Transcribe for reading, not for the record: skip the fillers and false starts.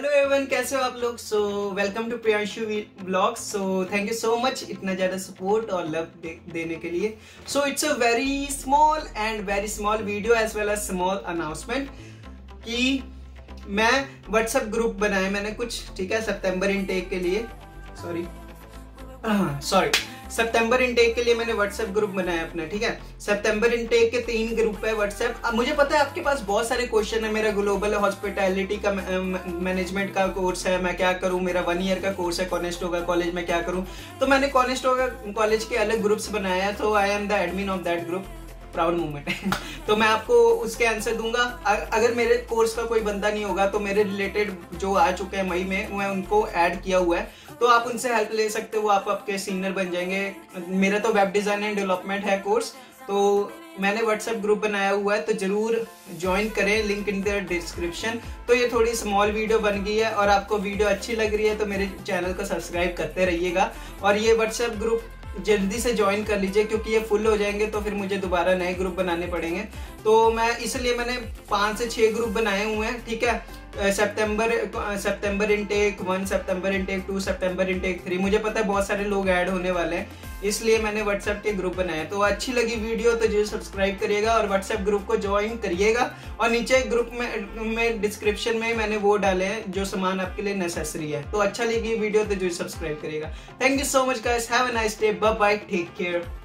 Hello everyone, कैसे हो आप लोग। So welcome to Priyanshu vlogs. So thank you so much इतना ज़्यादा सपोर्ट और लव देने के लिए। So it's a very small and very small video as well as small announcement कि मैं व्हाट्सएप ग्रुप बनाया मैंने कुछ, ठीक है, सितंबर इनटेक के लिए। सॉरी सितंबर इनटेक के लिए मैंने व्हाट्सएप ग्रुप बनाया अपना, ठीक है। सितंबर इनटेक के 3 ग्रुप है व्हाट्सएप। अब मुझे पता है आपके पास बहुत सारे क्वेश्चन है। मेरा ग्लोबल हॉस्पिटैलिटी का मैनेजमेंट का कोर्स है, मैं क्या करूं। मेरा 1 ईयर का कोर्स है कोनेस्टोगा कॉलेज में, क्या करूं। तो मैंने कोनेस्टोगा कॉलेज के अलग ग्रुप्स बनाया है। तो I am the admin of that group, proud movement. तो मैं आपको उसके आंसर दूंगा। अगर मेरे कोर्स का कोई बंदा नहीं होगा तो मेरे रिलेटेड जो आ चुके हैं मई में, मैं उनको ऐड किया हुआ है, तो आप उनसे हेल्प ले सकते हो। आप आपके सीनियर बन जाएंगे। मेरा तो वेब डिज़ाइन एंड डेवलपमेंट है कोर्स, तो मैंने व्हाट्सएप ग्रुप बनाया हुआ है, तो जरूर ज्वाइन करें, लिंक इन द डिस्क्रिप्शन। तो ये थोड़ी स्मॉल वीडियो बन गई है और आपको वीडियो अच्छी लग रही है तो मेरे चैनल को सब्सक्राइब करते रहिएगा और ये व्हाट्सएप ग्रुप जल्दी से ज्वाइन कर लीजिए क्योंकि ये फुल हो जाएंगे तो फिर मुझे दोबारा नए ग्रुप बनाने पड़ेंगे। तो मैं इसलिए मैंने 5 से 6 ग्रुप बनाए हुए हैं, ठीक है। सितंबर इनटेक 1, सितंबर इनटेक 2, सितंबर इनटेक 3। मुझे पता है बहुत सारे लोग ऐड होने वाले हैं, इसलिए मैंने व्हाट्सएप के ग्रुप बनाए। तो अच्छी लगी वीडियो तो जरूर सब्सक्राइब करिएगा और व्हाट्सएप ग्रुप को ज्वाइन करिएगा। और नीचे ग्रुप में डिस्क्रिप्शन में मैंने वो डाले हैं जो सामान आपके लिए नेसेसरी है। तो अच्छा लगी वीडियो तो जरूर सब्सक्राइब करिएगा। Thank you so much guys, have a nice day, bye bye, take care.